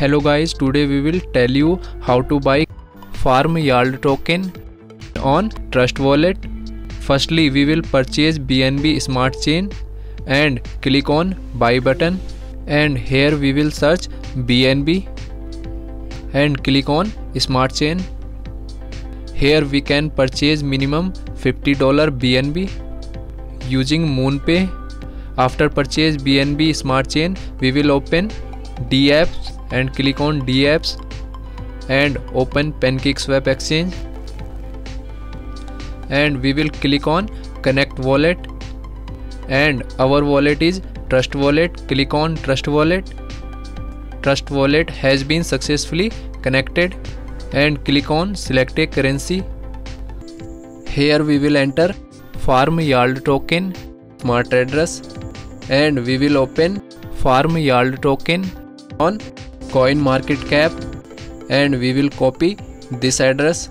Hello guys, today we will tell you how to buy Farm Yield Token on Trust Wallet. Firstly, we will purchase BNB Smart Chain and click on Buy button. And here we will search BNB and click on Smart Chain. Here we can purchase minimum $50 BNB using Moonpay. After purchase BNB Smart Chain, we will open DApps and click on DApps and open PancakeSwap exchange, and we will click on connect wallet, and our wallet is Trust Wallet. Click on Trust Wallet. Trust Wallet has been successfully connected, and click on select a currency. Here we will enter Farm Yield Token smart address, and we will open Farm Yield Token on Coin Market Cap, and we will copy this address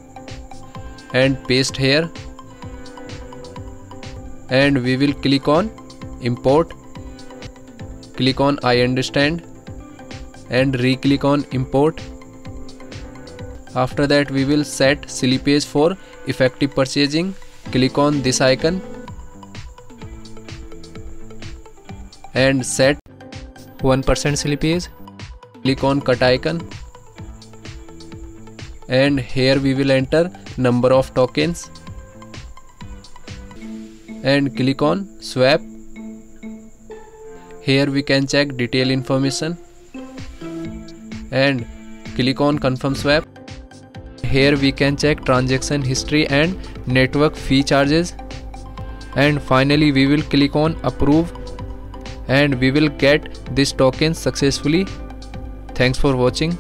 and paste here, and we will click on import, click on I understand and re-click on import. After that we will set slippage for effective purchasing. Click on this icon and set 1% slippage. Click on cut icon, and here we will enter number of tokens and click on swap. Here we can check detail information and click on confirm swap. Here we can check transaction history and network fee charges, and finally we will click on approve, and we will get this token successfully. Thanks for watching.